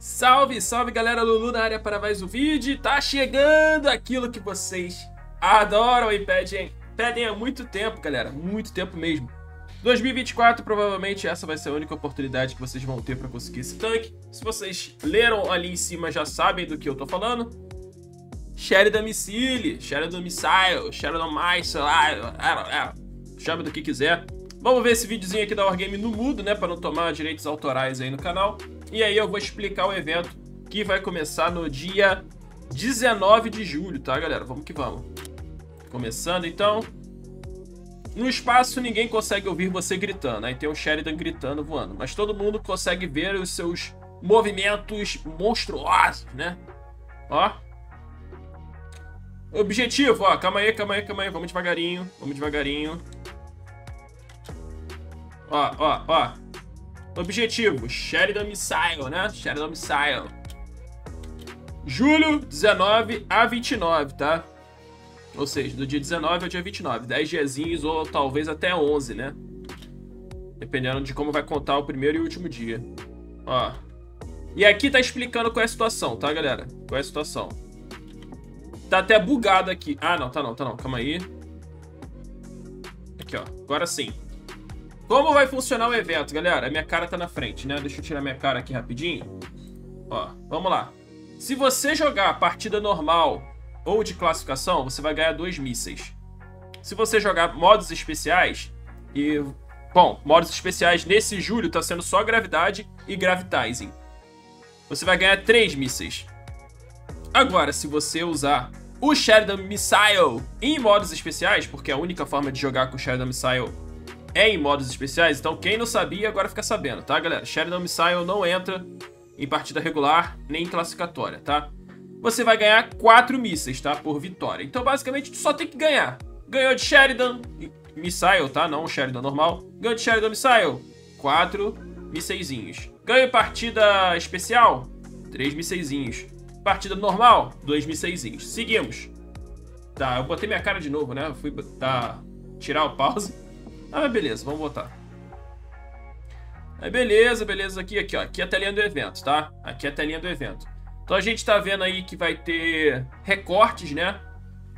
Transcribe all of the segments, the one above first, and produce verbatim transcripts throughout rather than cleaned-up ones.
Salve, salve galera, Lulu na área para mais um vídeo. Tá chegando aquilo que vocês adoram e pedem, pedem há muito tempo, galera, muito tempo mesmo. dois mil e vinte e quatro, provavelmente essa vai ser a única oportunidade que vocês vão ter para conseguir esse tanque. Se vocês leram ali em cima já sabem do que eu tô falando. Sheridan Missile, Sheridan Missile, Sheridan Missile, chame do que quiser. Vamos ver esse videozinho aqui da Wargame no mudo, né, para não tomar direitos autorais aí no canal. E aí eu vou explicar o evento que vai começar no dia dezenove de julho, tá, galera? Vamos que vamos. Começando, então. No espaço ninguém consegue ouvir você gritando, aí tem o Sheridan gritando, voando. Mas todo mundo consegue ver os seus movimentos monstruosos, né? Ó. Objetivo, ó. Calma aí, calma aí, calma aí. Vamos devagarinho, vamos devagarinho. Ó, ó, ó. Objetivo, Sheridan Missile, né? Sheridan Missile. Julho dezenove a vinte e nove, tá? Ou seja, do dia dezenove ao dia vinte e nove. dez diazinhos ou talvez até onze, né? Dependendo de como vai contar o primeiro e último dia. Ó. E aqui tá explicando qual é a situação, tá, galera? Qual é a situação. Tá até bugado aqui. Ah, não, tá não, tá não. Calma aí. Aqui, ó. Agora sim. Como vai funcionar o evento, galera? A minha cara tá na frente, né? Deixa eu tirar minha cara aqui rapidinho. Ó, vamos lá. Se você jogar a partida normal ou de classificação, você vai ganhar dois mísseis. Se você jogar modos especiais, e... bom, modos especiais nesse julho tá sendo só gravidade e gravitizing. Você vai ganhar três mísseis. Agora, se você usar o Sheridan Missile em modos especiais, porque a única forma de jogar com o Sheridan Missile é em modos especiais, então quem não sabia agora fica sabendo, tá, galera? Sheridan Missile não entra em partida regular nem em classificatória, tá? Você vai ganhar quatro mísseis, tá? Por vitória. Então, basicamente, tu só tem que ganhar. Ganhou de Sheridan Missile, tá? Não o Sheridan normal. Ganhou de Sheridan Missile, quatro mísseizinhos. Ganhou em partida especial, três mísseizinhos. Partida normal, dois mísseizinhos. Seguimos. Tá, eu botei minha cara de novo, né? Eu fui botar... tirar o pause. Ah, beleza, vamos botar. Aí, beleza, beleza. Aqui, aqui, ó. Aqui é a telinha do evento, tá? Aqui é a telinha do evento. Então a gente tá vendo aí que vai ter recortes, né?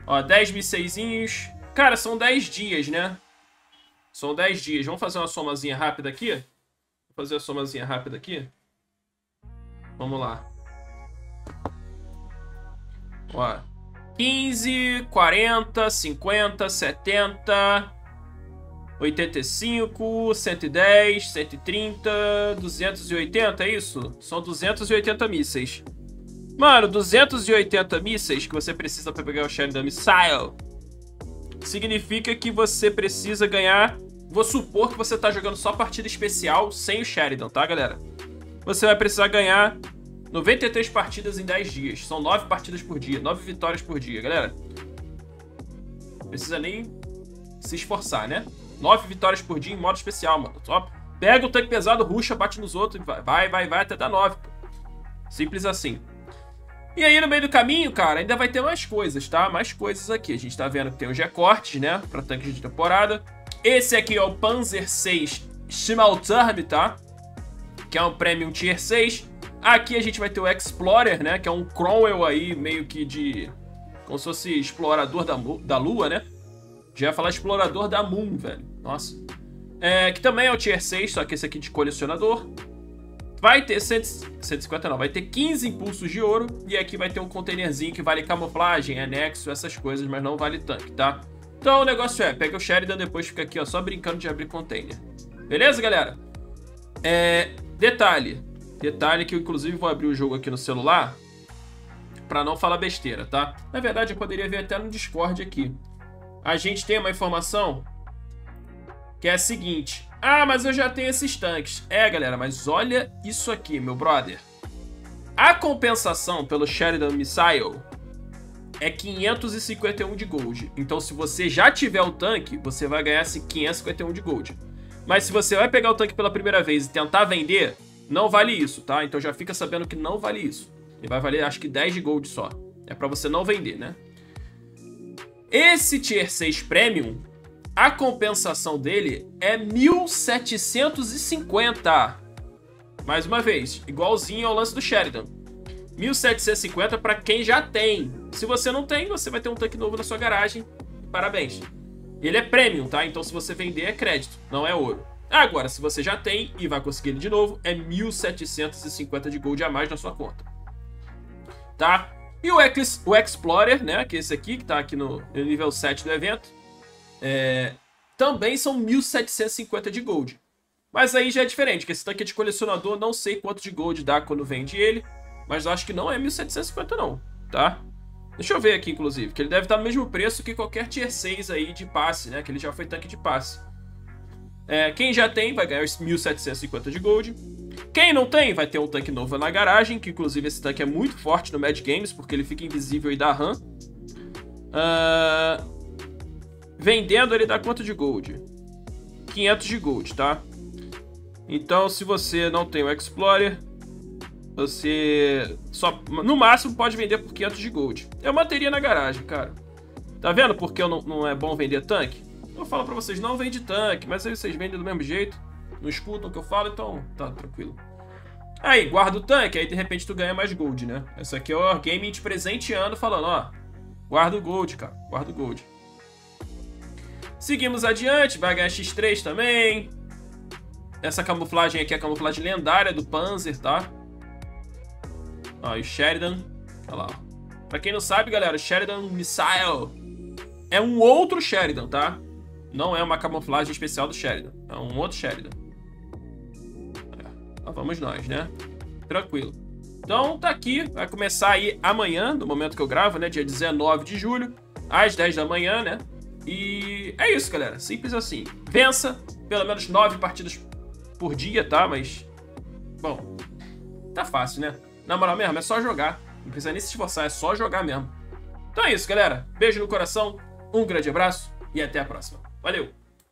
Ó, dez mil e seiscentos. Cara, são dez dias, né? São dez dias. Vamos fazer uma somazinha rápida aqui? Vou fazer a somazinha rápida aqui. Vamos lá. Ó. quinze, quarenta, cinquenta, setenta... oitenta e cinco, cento e dez, cento e trinta, duzentos e oitenta, é isso? São duzentos e oitenta mísseis. Mano, duzentos e oitenta mísseis que você precisa para pegar o Sheridan Missile significa que você precisa ganhar... Vou supor que você tá jogando só partida especial sem o Sheridan, tá, galera? Você vai precisar ganhar noventa e três partidas em dez dias. São nove partidas por dia, nove vitórias por dia, galera. Precisa nem se esforçar, né? nove vitórias por dia em modo especial, mano. Só pega o tanque pesado, ruxa, bate nos outros, vai, vai, vai, até dar nove. Pô. Simples assim. E aí, no meio do caminho, cara, ainda vai ter mais coisas, tá? Mais coisas aqui. A gente tá vendo que tem os recortes, né? Pra tanques de temporada. Esse aqui é o Panzer seis Schmalturm, tá? Que é um Premium Tier seis. Aqui a gente vai ter o Explorer, né? Que é um Cromwell aí, meio que de... como se fosse explorador da, da lua, né? Já ia falar explorador da Moon, velho. Nossa. É, que também é o Tier seis, só que esse aqui de colecionador. Vai ter cento e cinquenta, não. Vai ter quinze impulsos de ouro. E aqui vai ter um containerzinho que vale camuflagem, anexo, essas coisas, mas não vale tanque, tá? Então o negócio é, pega o Sheridan, depois fica aqui, ó, só brincando de abrir container. Beleza, galera? É, detalhe. Detalhe que eu, inclusive, vou abrir o jogo aqui no celular pra não falar besteira, tá? Na verdade, eu poderia ver até no Discord aqui. A gente tem uma informação que é a seguinte. Ah, mas eu já tenho esses tanques. É, galera, mas olha isso aqui, meu brother. A compensação pelo Sheridan Missile é quinhentos e cinquenta e um de gold. Então, se você já tiver o tanque, você vai ganhar esse quinhentos e cinquenta e um de gold. Mas se você vai pegar o tanque pela primeira vez e tentar vender, não vale isso, tá? Então já fica sabendo que não vale isso. Ele vai valer, acho que dez de gold só. É pra você não vender, né? Esse Tier seis Premium, a compensação dele é mil setecentos e cinquenta. Mais uma vez, igualzinho ao lance do Sheridan. mil setecentos e cinquenta para quem já tem. Se você não tem, você vai ter um tanque novo na sua garagem. Parabéns. Ele é premium, tá? Então se você vender é crédito, não é ouro. Agora, se você já tem e vai conseguir ele de novo, é mil setecentos e cinquenta de gold a mais na sua conta. Tá? E o, Ex o Explorer, né? Que é esse aqui, que tá aqui no, no nível sete do evento. É... Também são mil setecentos e cinquenta de gold. Mas aí já é diferente, que esse tanque de colecionador, não sei quanto de gold dá quando vende ele. Mas eu acho que não é mil setecentos e cinquenta não, tá? Deixa eu ver aqui, inclusive, que ele deve estar no mesmo preço que qualquer tier seis aí de passe, né? Que ele já foi tanque de passe. É, quem já tem vai ganhar mil setecentos e cinquenta de gold. Quem não tem vai ter um tanque novo na garagem, que inclusive esse tanque é muito forte no Mad Games, porque ele fica invisível e dá RAM. Uh... Vendendo ele dá quanto de gold? quinhentos de gold, tá? Então, se você não tem o Explorer, você só, no máximo, pode vender por quinhentos de gold. Eu manteria na garagem, cara. Tá vendo porque não, não é bom vender tanque? Eu falo pra vocês, não vende tanque, mas aí vocês vendem do mesmo jeito. Não escutam o que eu falo, então tá tranquilo. Aí, guarda o tanque, aí de repente tu ganha mais gold, né? Essa aqui é o Wargame te presenteando, falando, ó, guarda o gold, cara, guarda o gold. Seguimos adiante, vai ganhar xis três também. Essa camuflagem aqui é a camuflagem lendária do Panzer, tá? Ó, e o Sheridan. Olha lá. Pra quem não sabe, galera, o Sheridan Missile é um outro Sheridan, tá? Não é uma camuflagem especial do Sheridan. É um outro Sheridan. É. Lá vamos nós, né? Tranquilo. Então, tá aqui. Vai começar aí amanhã, no momento que eu gravo, né? Dia dezenove de julho, às dez da manhã, né? E é isso, galera. Simples assim. Vença pelo menos nove partidas por dia, tá? Mas, bom, tá fácil, né? Na moral mesmo, é só jogar. Não precisa nem se esforçar, é só jogar mesmo. Então é isso, galera. Beijo no coração, um grande abraço e até a próxima. Valeu!